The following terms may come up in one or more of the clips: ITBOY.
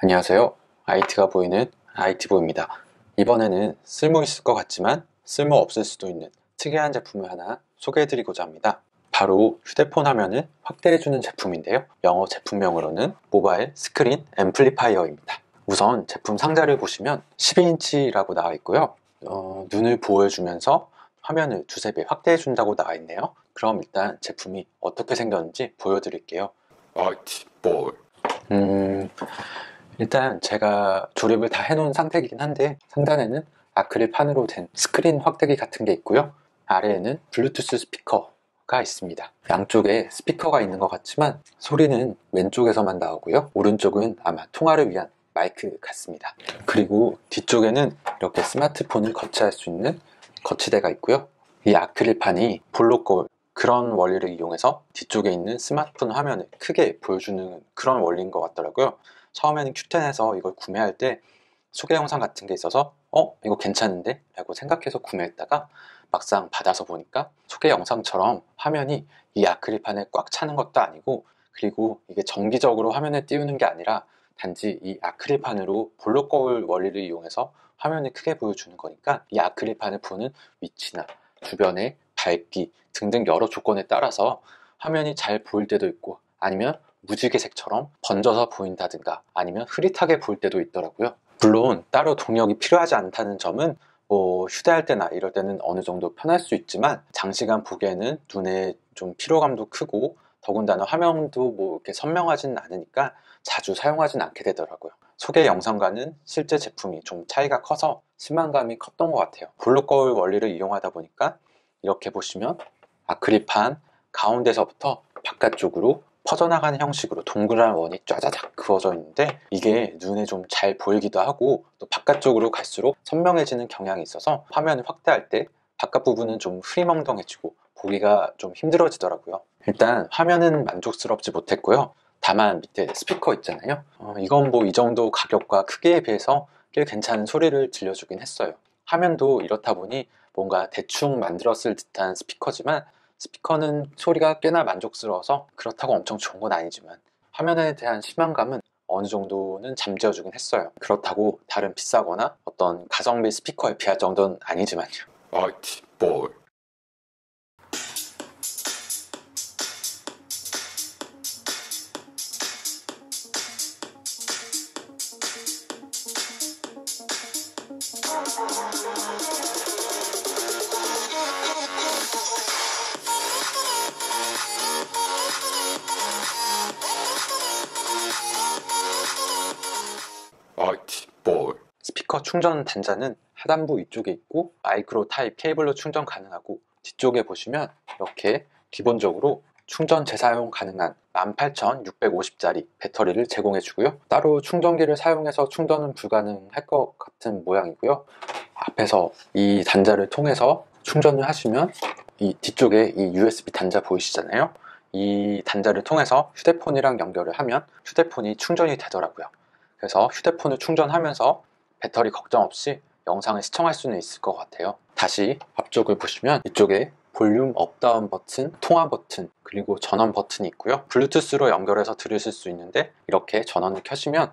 안녕하세요. IT가 보이는 ITBOY입니다. 이번에는 쓸모 있을 것 같지만 쓸모 없을 수도 있는 특이한 제품을 하나 소개해드리고자 합니다. 바로 휴대폰 화면을 확대해주는 제품인데요. 영어 제품명으로는 모바일 스크린 앰플리파이어입니다. 우선 제품 상자를 보시면 12인치라고 나와 있고요. 눈을 보호해주면서 화면을 두세 배 확대해준다고 나와 있네요. 그럼 일단 제품이 어떻게 생겼는지 보여드릴게요. ITBOY. 일단 제가 조립을 다 해놓은 상태이긴 한데 상단에는 아크릴판으로 된 스크린 확대기 같은 게 있고요. 아래에는 블루투스 스피커가 있습니다. 양쪽에 스피커가 있는 것 같지만 소리는 왼쪽에서만 나오고요. 오른쪽은 아마 통화를 위한 마이크 같습니다. 그리고 뒤쪽에는 이렇게 스마트폰을 거치할 수 있는 거치대가 있고요. 이 아크릴판이 볼록 거울 그런 원리를 이용해서 뒤쪽에 있는 스마트폰 화면을 크게 보여주는 그런 원리인 것 같더라고요. 처음에는 큐텐에서 이걸 구매할 때 소개 영상 같은 게 있어서 이거 괜찮은데? 라고 생각해서 구매했다가 막상 받아서 보니까 소개 영상처럼 화면이 이 아크릴판에 꽉 차는 것도 아니고, 그리고 이게 정기적으로 화면에 띄우는 게 아니라 단지 이 아크릴판으로 볼록 거울 원리를 이용해서 화면을 크게 보여주는 거니까 이 아크릴판을 보는 위치나 주변의 밝기 등등 여러 조건에 따라서 화면이 잘 보일 때도 있고, 아니면 무지개색처럼 번져서 보인다든가 아니면 흐릿하게 보일 때도 있더라고요. 물론 따로 동력이 필요하지 않다는 점은 휴대할 때나 이럴 때는 어느 정도 편할 수 있지만, 장시간 보기에는 눈에 좀 피로감도 크고 더군다나 화면도 이렇게 선명하지는 않으니까 자주 사용하진 않게 되더라고요. 소개 영상과는 실제 제품이 좀 차이가 커서 실망감이 컸던 것 같아요. 볼록 거울 원리를 이용하다 보니까 이렇게 보시면 아크릴판 가운데서부터 바깥쪽으로 퍼져나가는 형식으로 동그란 원이 쫘자작 그어져 있는데, 이게 눈에 좀 잘 보이기도 하고 또 바깥쪽으로 갈수록 선명해지는 경향이 있어서 화면을 확대할 때 바깥 부분은 좀 흐리멍덩해지고 보기가 좀 힘들어지더라고요. 일단 화면은 만족스럽지 못했고요. 다만 밑에 스피커 있잖아요. 이건 이 정도 가격과 크기에 비해서 꽤 괜찮은 소리를 들려주긴 했어요. 화면도 이렇다 보니 뭔가 대충 만들었을 듯한 스피커지만, 스피커는 소리가 꽤나 만족스러워서 그렇다고 엄청 좋은 건 아니지만 화면에 대한 실망감은 어느 정도는 잠재워주긴 했어요. 그렇다고 다른 비싸거나 어떤 가성비 스피커에 비할 정도는 아니지만요. ITBOY. 스피커 충전 단자는 하단부 위쪽에 있고 마이크로 타입 케이블로 충전 가능하고, 뒤쪽에 보시면 이렇게 기본적으로 충전 재사용 가능한 18,650짜리 배터리를 제공해 주고요. 따로 충전기를 사용해서 충전은 불가능할 것 같은 모양이고요. 앞에서 이 단자를 통해서 충전을 하시면 이 뒤쪽에 이 USB 단자 보이시잖아요. 이 단자를 통해서 휴대폰이랑 연결을 하면 휴대폰이 충전이 되더라고요. 그래서 휴대폰을 충전하면서 배터리 걱정 없이 영상을 시청할 수는 있을 것 같아요. 다시 앞쪽을 보시면 이쪽에 볼륨 업다운 버튼, 통화 버튼, 그리고 전원 버튼이 있고요. 블루투스로 연결해서 들으실 수 있는데, 이렇게 전원을 켜시면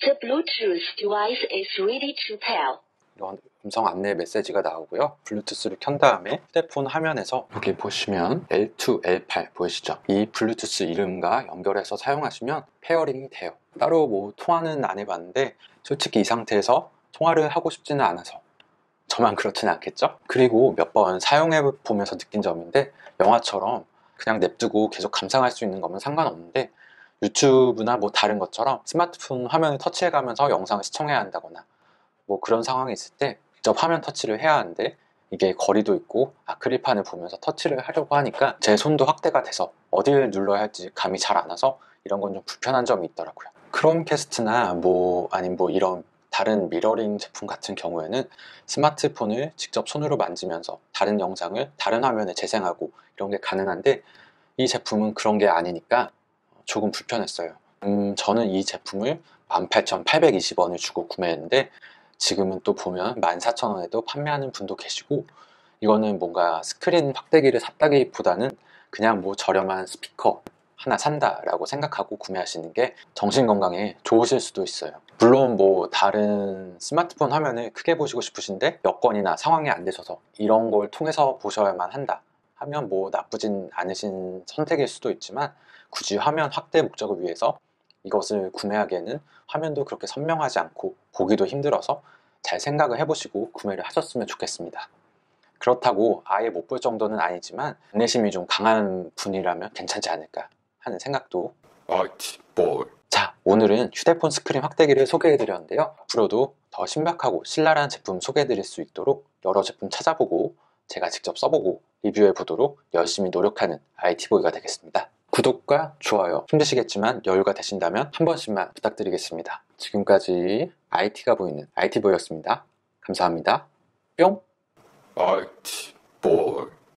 The Bluetooth device is ready to pair. 이런 음성 안내 메시지가 나오고요. 블루투스를 켠 다음에 휴대폰 화면에서 여기 보시면 L2, L8 보이시죠? 이 블루투스 이름과 연결해서 사용하시면 페어링이 돼요. 따로 통화는 안 해봤는데 솔직히 이 상태에서 통화를 하고 싶지는 않아서, 저만 그렇지는 않겠죠? 그리고 몇 번 사용해보면서 느낀 점인데, 영화처럼 그냥 냅두고 계속 감상할 수 있는 거면 상관없는데 유튜브나 다른 것처럼 스마트폰 화면을 터치해가면서 영상을 시청해야 한다거나 그런 상황이 있을 때 직접 화면 터치를 해야 하는데, 이게 거리도 있고 아크릴판을 보면서 터치를 하려고 하니까 제 손도 확대가 돼서 어디를 눌러야 할지 감이 잘 안 와서 이런 건 좀 불편한 점이 있더라고요. 크롬캐스트나 이런 다른 미러링 제품 같은 경우에는 스마트폰을 직접 손으로 만지면서 다른 영상을 다른 화면에 재생하고 이런 게 가능한데, 이 제품은 그런 게 아니니까 조금 불편했어요. 저는 이 제품을 18,820원을 주고 구매했는데 지금은 또 보면 14,000원에도 판매하는 분도 계시고, 이거는 뭔가 스크린 확대기를 샀다기보다는 그냥 저렴한 스피커 하나 산다라고 생각하고 구매하시는 게 정신건강에 좋으실 수도 있어요. 물론 뭐 다른 스마트폰 화면을 크게 보시고 싶으신데 여건이나 상황이 안 되셔서 이런 걸 통해서 보셔야만 한다 하면 뭐 나쁘진 않으신 선택일 수도 있지만, 굳이 화면 확대 목적을 위해서 이것을 구매하기에는 화면도 그렇게 선명하지 않고 보기도 힘들어서 잘 생각을 해보시고 구매를 하셨으면 좋겠습니다. 그렇다고 아예 못 볼 정도는 아니지만 인내심이 좀 강한 분이라면 괜찮지 않을까 하는 생각도. ITBOY. 자, 오늘은 휴대폰 스크린 확대기를 소개해드렸는데요. 앞으로도 더 신박하고 신랄한 제품 소개해드릴 수 있도록 여러 제품 찾아보고 제가 직접 써보고 리뷰해보도록 열심히 노력하는 ITBOY가 되겠습니다. 구독과 좋아요 힘드시겠지만 여유가 되신다면 한 번씩만 부탁드리겠습니다. 지금까지 IT가 보이는 ITBOY였습니다. 감사합니다. 뿅! ITBOY